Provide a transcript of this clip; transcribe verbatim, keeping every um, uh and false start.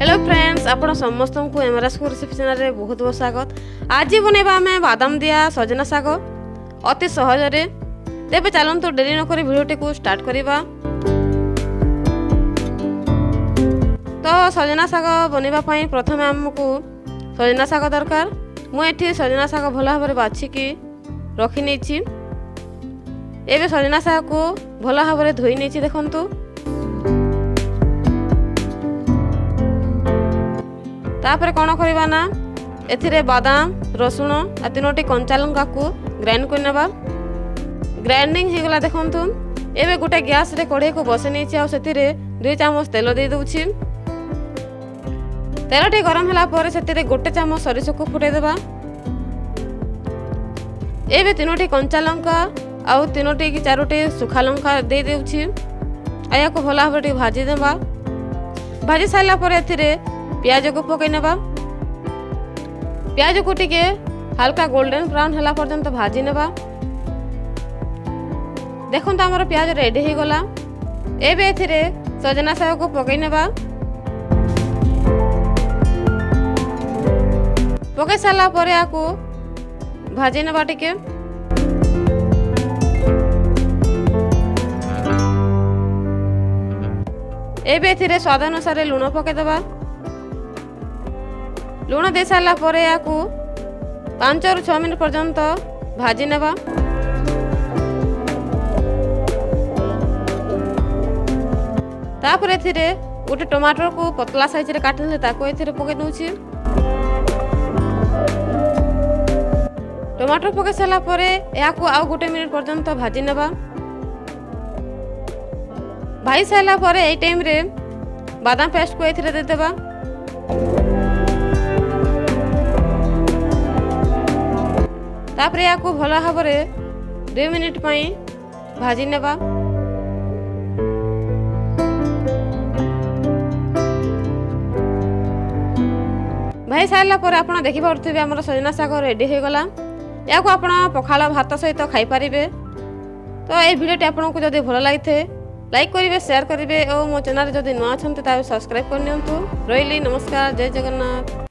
Hello friends, आपण समस्त को एमरास कुक रेसिपी चैनल रे बहुत बहुत स्वागत। आज बनैबा आम बादाम दिया सजना साग अति सहज रे। तेबे चलतु डेरी नक भिडियोटी को स्टार्ट करवा। तो सजना साग बनवाई प्रथम आमको सजना साग दरकार। मुझे सजना साग भल भाव बाछिकी रखी नहीं। एबे सजना साग को भल भाव धोई नहीं। देखु तापर कौन करवा ना एथिरे बादाम रसुण आ तीनो कंचा लंका को ग्राइंड करने। ग्राइंडिंग हो गला। देखु एबे गोटे गैस रे कढ़ाई को बसई नहीं। दुई चामच तेल दे दूची। तेल टे गरम होला पर से गोटे चामच सरिष को फुटाई देबा। एबे तीनो कंचा लंका आ तीनो की चारोटी सुखा लंका दे दूची। आया को भला भाव भाजी देबा। भाजी सारा पर एथिरे प्याज को पकई ना। प्याज को टिके हल्का गोल्डन ब्राउन होला पर्यंत तो भाजी ना। देखो तो आमर प्याज रेडी हो गला। एबे एथिरे सजना साग को पकई ना। पकई सारा पर आको भाजी ना टिके। एबे एथिरे स्वाद अनुसार लुण पकई देबा। लुण दे सारा पर याकू पांच रु छ मिनट पर्यंत भाजी ना। तापर एथिरे गोटे टमाटर को पतला साइज रे काटिले ताको एथिरे पके नउची। टमाटर पके सारा पर याकू आ गोटे मिनट पर्यंत भाजी ना। भाई सारा पर ए टाइम रे बादाम पेस्ट को एथिरे दे देबा। तापर या भल भाव दु मिनिट पाई भाजी ना। भाई सारा पर आप देखी पारे आम सजना साग रेडी हो गला। या आप पखाला भात सहित खाई पारे। तो ये वीडियोटी आपको जब भल लगी थे लाइक करेंगे, शेयर करेंगे और मो चैनल जब नुआ अच्छा सब्सक्राइब कर। रही नमस्कार, जय जगन्नाथ।